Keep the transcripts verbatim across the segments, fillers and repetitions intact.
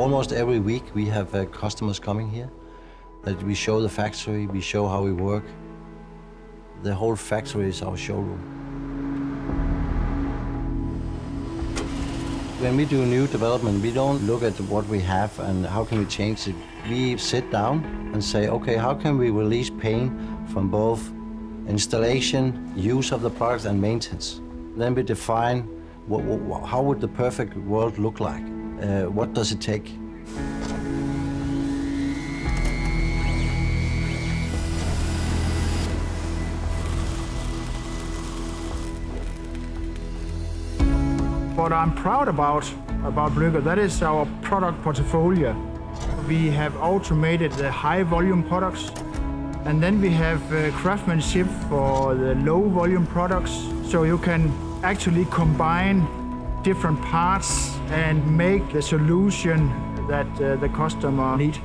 Almost every week we have uh, customers coming here, that we show the factory, we show how we work. The whole factory is our showroom. When we do new development, we don't look at what we have and how can we change it. We sit down and say, okay, how can we release pain from both installation, use of the product and maintenance. Then we define what, what, how would the perfect world look like. Uh, what does it take? What I'm proud about, about Blücher, that is our product portfolio. We have automated the high volume products, and then we have uh, craftsmanship for the low volume products. So you can actually combine different parts and make the solution that uh, the customer needs.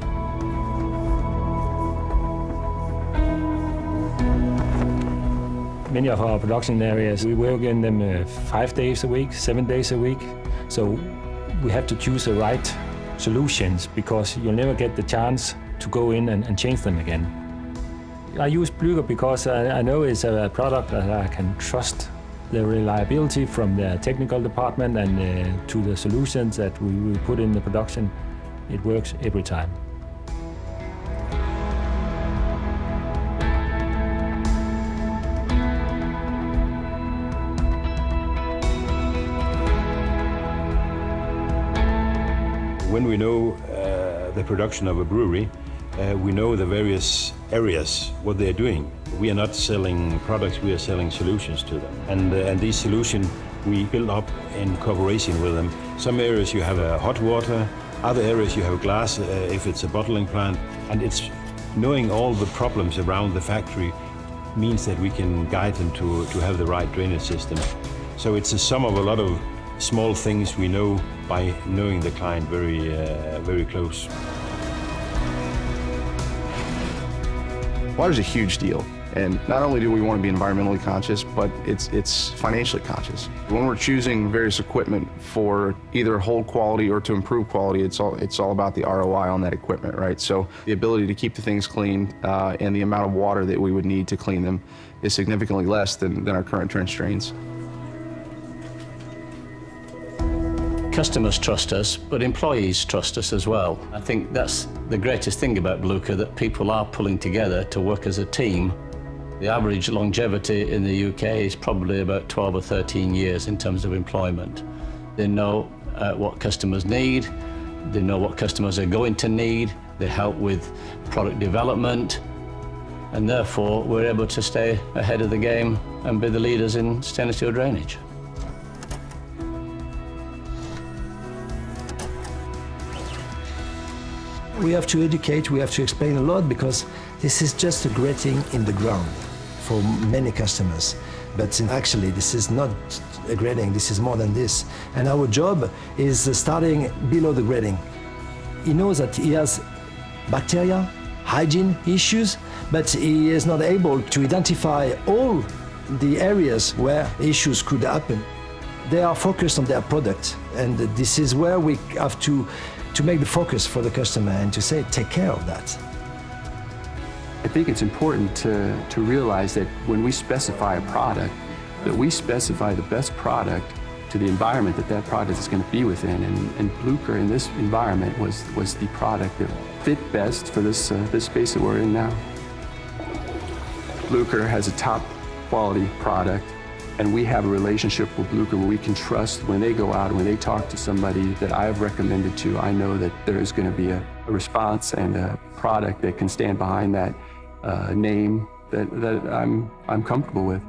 Many of our production areas, we work in them uh, five days a week, seven days a week. So we have to choose the right solutions because you'll never get the chance to go in and, and change them again. I use Blücher because I, I know it's a product that I can trust. The reliability from the technical department and uh, to the solutions that we will put in the production, it works every time. When we know uh, the production of a brewery, uh, we know the various areas, what they're doing. We are not selling products, we are selling solutions to them. And, uh, and these solutions we build up in cooperation with them. Some areas you have uh, hot water, other areas you have glass uh, if it's a bottling plant. And it's knowing all the problems around the factory means that we can guide them to, to have the right drainage system. So it's a sum of a lot of small things we know by knowing the client very, uh, very close. Water is a huge deal. And not only do we want to be environmentally conscious, but it's, it's financially conscious. When we're choosing various equipment for either hold quality or to improve quality, it's all, it's all about the R O I on that equipment, right? So the ability to keep the things clean uh, and the amount of water that we would need to clean them is significantly less than, than our current trench drains. Customers trust us, but employees trust us as well. I think that's the greatest thing about Blücher, that people are pulling together to work as a team. The average longevity in the U K is probably about twelve or thirteen years in terms of employment. They know uh, what customers need, they know what customers are going to need, they help with product development, and therefore we're able to stay ahead of the game and be the leaders in stainless steel drainage. We have to educate, we have to explain a lot, because this is just a grating in the ground for many customers. But actually, this is not a grating, this is more than this. And our job is starting below the grating. He knows that he has bacteria, hygiene issues, but he is not able to identify all the areas where issues could happen. They are focused on their product, and this is where we have to to make the focus for the customer and to say, take care of that. I think it's important to, to realize that when we specify a product, that we specify the best product to the environment that that product is going to be within. And, and Blücher in this environment was, was the product that fit best for this, uh, this space that we're in now. Blücher has a top quality product. And we have a relationship with Blücher where we can trust when they go out, when they talk to somebody that I've recommended to, I know that there is going to be a, a response and a product that can stand behind that uh, name that, that I'm, I'm comfortable with.